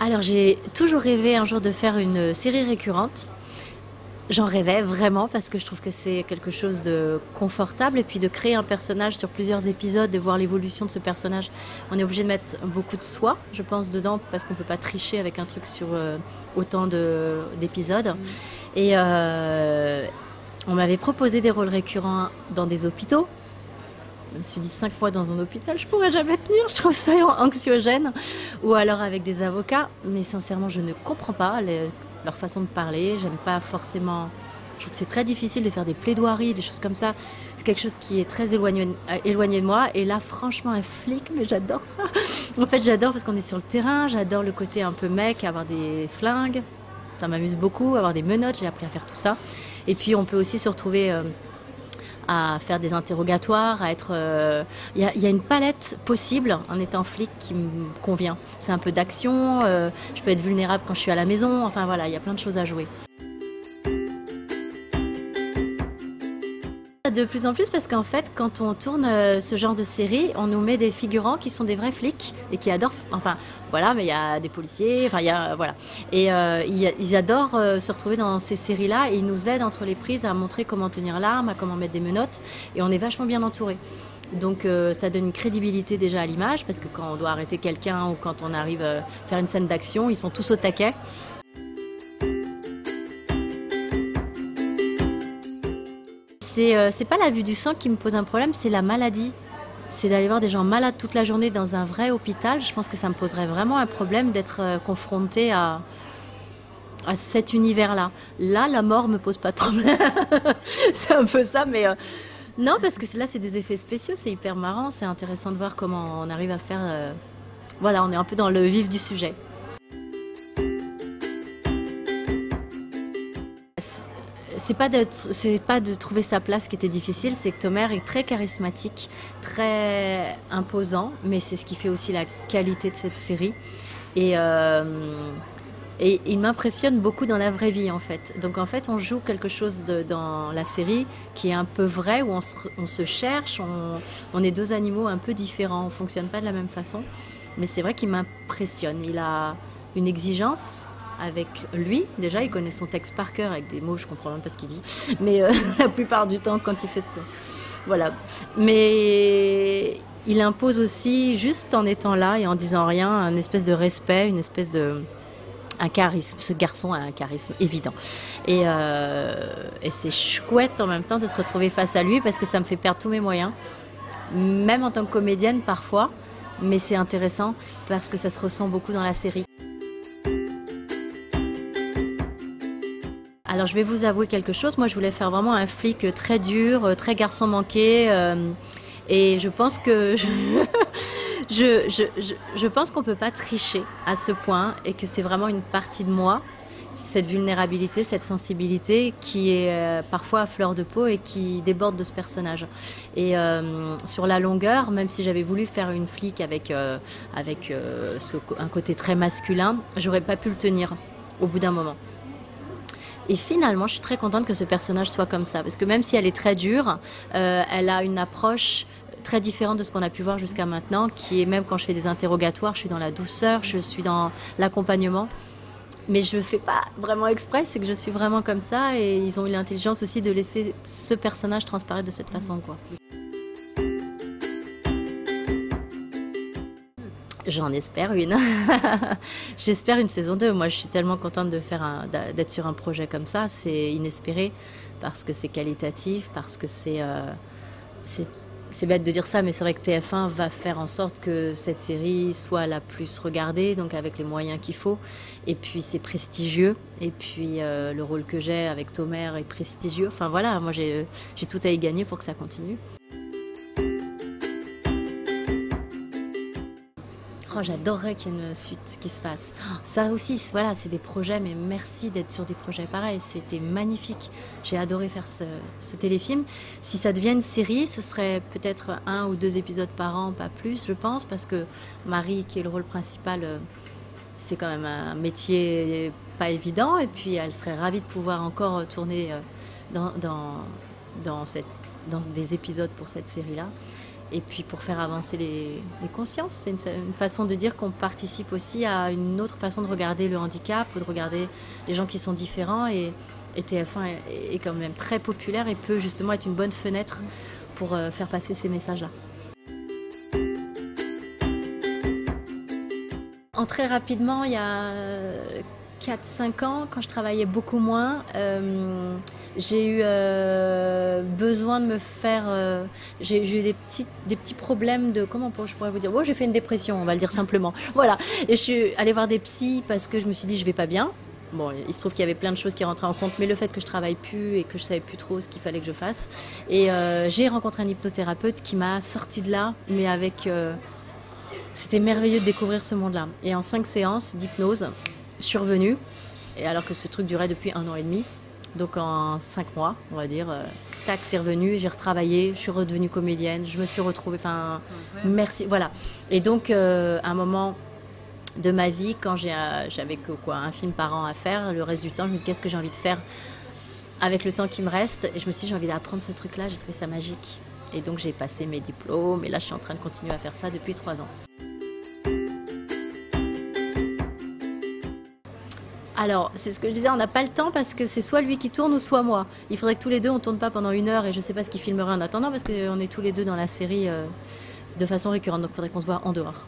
Alors j'ai toujours rêvé un jour de faire une série récurrente. J'en rêvais vraiment parce que je trouve que c'est quelque chose de confortable, et puis de créer un personnage sur plusieurs épisodes, de voir l'évolution de ce personnage. On est obligé de mettre beaucoup de soi, je pense, dedans, parce qu'on ne peut pas tricher avec un truc sur autant d'épisodes. Et on m'avait proposé des rôles récurrents dans des hôpitaux. Je me suis dit, 5 mois dans un hôpital, je ne pourrais jamais tenir, je trouve ça anxiogène. Ou alors avec des avocats, mais sincèrement, je ne comprends pas leur façon de parler. J'aime pas forcément. Je trouve que c'est très difficile de faire des plaidoiries, des choses comme ça. C'est quelque chose qui est très éloigné de moi. Et là, franchement, un flic, mais j'adore ça. En fait, j'adore parce qu'on est sur le terrain. J'adore le côté un peu mec, avoir des flingues. Ça m'amuse beaucoup, avoir des menottes. J'ai appris à faire tout ça. Et puis, on peut aussi se retrouver à faire des interrogatoires, à être... Il y a une palette possible en étant flic qui me convient. C'est un peu d'action, je peux être vulnérable quand je suis à la maison, enfin voilà, il y a plein de choses à jouer. De plus en plus, parce qu'en fait, quand on tourne ce genre de série, on nous met des figurants qui sont des vrais flics et qui adorent... Enfin, voilà, mais il y a des policiers, enfin, il y a... Voilà. Et ils adorent se retrouver dans ces séries-là, et ils nous aident entre les prises à montrer comment tenir l'arme, à comment mettre des menottes, et on est vachement bien entourés. Donc ça donne une crédibilité déjà à l'image, parce que quand on doit arrêter quelqu'un ou quand on arrive à faire une scène d'action, ils sont tous au taquet. C'est pas la vue du sang qui me pose un problème, c'est la maladie. C'est d'aller voir des gens malades toute la journée dans un vrai hôpital. Je pense que ça me poserait vraiment un problème d'être confrontée à cet univers-là. Là, la mort me pose pas de problème. C'est un peu ça, mais... Non, parce que là, c'est des effets spéciaux, c'est hyper marrant. C'est intéressant de voir comment on arrive à faire... Voilà, on est un peu dans le vif du sujet. C'est pas de trouver sa place qui était difficile, c'est que Tomer est très charismatique, très imposant, mais c'est ce qui fait aussi la qualité de cette série. Et il m'impressionne beaucoup dans la vraie vie, en fait. Donc en fait, on joue quelque chose dans la série qui est un peu vrai, où on se cherche, on est deux animaux un peu différents, on ne fonctionne pas de la même façon. Mais c'est vrai qu'il m'impressionne, il a une exigence... Avec lui, déjà, il connaît son texte par cœur avec des mots, je comprends même pas ce qu'il dit. Mais la plupart du temps, quand il fait ça, voilà. Mais il impose aussi, juste en étant là et en disant rien, un espèce de respect, une espèce de... un charisme. Ce garçon a un charisme évident. Et c'est chouette en même temps de se retrouver face à lui, parce que ça me fait perdre tous mes moyens, même en tant que comédienne parfois. Mais c'est intéressant parce que ça se ressent beaucoup dans la série. Alors je vais vous avouer quelque chose, moi je voulais faire vraiment un flic très dur, très garçon manqué, et je pense que je pense qu'on ne peut pas tricher à ce point, et que c'est vraiment une partie de moi, cette vulnérabilité, cette sensibilité qui est parfois à fleur de peau et qui déborde de ce personnage. Et sur la longueur, même si j'avais voulu faire une flic avec un côté très masculin, j'aurais pas pu le tenir au bout d'un moment. Et finalement, je suis très contente que ce personnage soit comme ça, parce que même si elle est très dure, elle a une approche très différente de ce qu'on a pu voir jusqu'à maintenant, qui est, même quand je fais des interrogatoires, je suis dans la douceur, je suis dans l'accompagnement. Mais je ne fais pas vraiment exprès, c'est que je suis vraiment comme ça, et ils ont eu l'intelligence aussi de laisser ce personnage transparaître de cette façon, quoi. J'en espère une. J'espère une saison 2. Moi, je suis tellement contente d'être sur un projet comme ça. C'est inespéré parce que c'est qualitatif, parce que c'est bête de dire ça, mais c'est vrai que TF1 va faire en sorte que cette série soit la plus regardée, donc avec les moyens qu'il faut. Et puis, c'est prestigieux. Et puis, le rôle que j'ai avec Tomer est prestigieux. Enfin, voilà, moi, j'ai tout à y gagner pour que ça continue. Oh, j'adorerais qu'il y ait une suite qui se fasse. Ça aussi, voilà, c'est des projets, mais merci d'être sur des projets pareils. C'était magnifique. J'ai adoré faire ce téléfilm. Si ça devient une série, ce serait peut-être 1 ou 2 épisodes par an, pas plus, je pense, parce que Marie, qui est le rôle principal, c'est quand même un métier pas évident. Et puis, elle serait ravie de pouvoir encore tourner dans des épisodes pour cette série-là. Et puis pour faire avancer les consciences, c'est une façon de dire qu'on participe aussi à une autre façon de regarder le handicap ou de regarder les gens qui sont différents. Et TF1 est quand même très populaire et peut justement être une bonne fenêtre pour faire passer ces messages-là. En très rapidement, il y a 4-5 ans, quand je travaillais beaucoup moins, j'ai eu besoin de me faire... j'ai eu des petits problèmes de... Comment je pourrais vous dire? Oh, j'ai fait une dépression, on va le dire simplement. Voilà. Et je suis allée voir des psys parce que je me suis dit, je vais pas bien. Bon, il se trouve qu'il y avait plein de choses qui rentraient en compte, mais le fait que je travaille plus et que je savais plus trop ce qu'il fallait que je fasse. Et j'ai rencontré un hypnothérapeute qui m'a sortie de là, mais avec... C'était merveilleux de découvrir ce monde-là. Et en 5 séances d'hypnose, je suis revenue, et alors que ce truc durait depuis 1 an et demi. Donc en 5 mois, on va dire, tac, c'est revenu, j'ai retravaillé, je suis redevenue comédienne, je me suis retrouvée, enfin, merci, voilà. Et donc, à un moment de ma vie, quand j'avais que quoi, un film par an à faire, le reste du temps, je me dis, qu'est-ce que j'ai envie de faire avec le temps qui me reste? Et je me suis dit, j'ai envie d'apprendre ce truc-là, j'ai trouvé ça magique. Et donc j'ai passé mes diplômes, et là je suis en train de continuer à faire ça depuis 3 ans. Alors, c'est ce que je disais, on n'a pas le temps parce que c'est soit lui qui tourne ou soit moi. Il faudrait que tous les deux, on ne tourne pas pendant 1 heure et je ne sais pas ce qu'il filmerait en attendant parce qu'on est tous les deux dans la série de façon récurrente. Donc, il faudrait qu'on se voit en dehors.